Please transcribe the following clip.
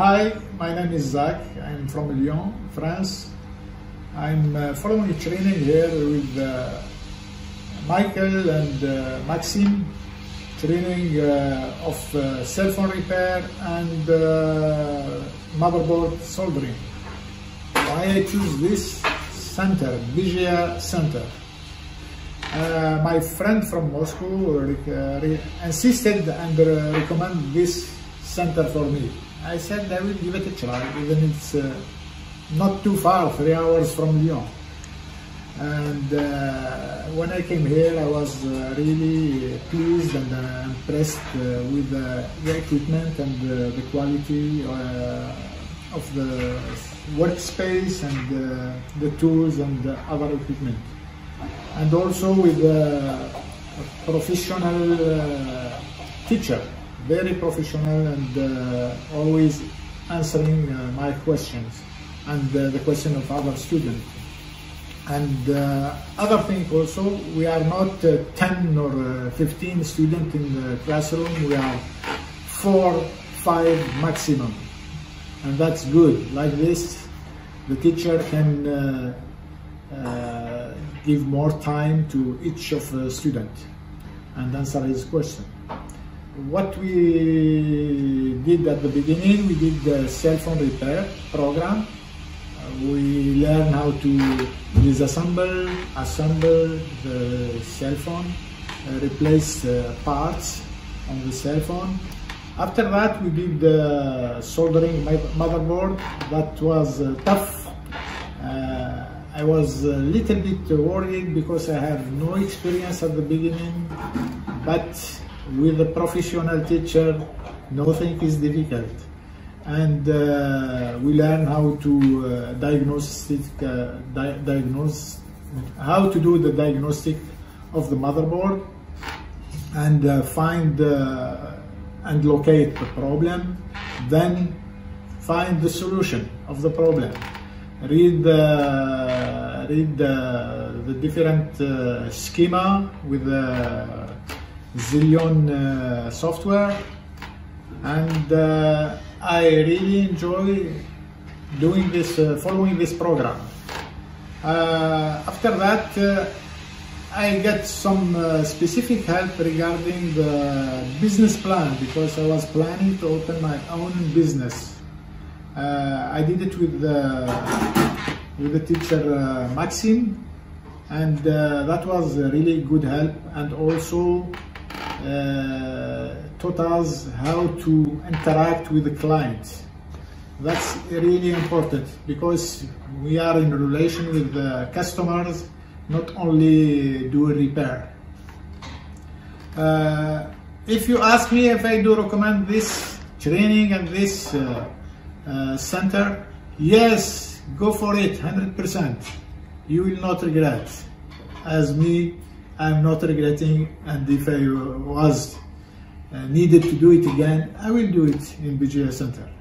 Hi, my name is Zach. I'm from Lyon, France. I'm following a training here with Michael and Maxime, training of cell phone repair and motherboard soldering. Why I choose this center, BGA Center? My friend from Moscow insisted and recommended this center for me. I said I will give it a try, even it's not too far, 3 hours from Lyon. And when I came here, I was really pleased and impressed with the equipment and the quality of the workspace and the tools and the other equipment. And also with a professional teacher. Very professional and always answering my questions and the question of other students. And other thing also, we are not 10 or 15 students in the classroom, we are 4, 5 maximum. And that's good. Like this, the teacher can give more time to each of the student and answer his question. What we did at the beginning, we did the cell phone repair program. We learned how to assemble the cell phone, replace parts on the cell phone. After that, we did the soldering motherboard. That was tough. I was a little bit worried because I have no experience at the beginning, but with a professional teacher, nothing is difficult. And we learn how to do the diagnostic of the motherboard and find and locate the problem, then find the solution of the problem, read the different schema with the Zillion software, and I really enjoy doing this, following this program. After that, I got some specific help regarding the business plan, because I was planning to open my own business. I did it with the teacher Maxime, and that was really good help, and also taught us how to interact with the client. That's really important, because we are in relation with the customers, not only do a repair. If you ask me if I do recommend this training and this center, yes, go for it, 100%. You will not regret. As me, I'm not regretting, and if I was needed to do it again, I will do it in BGA Center.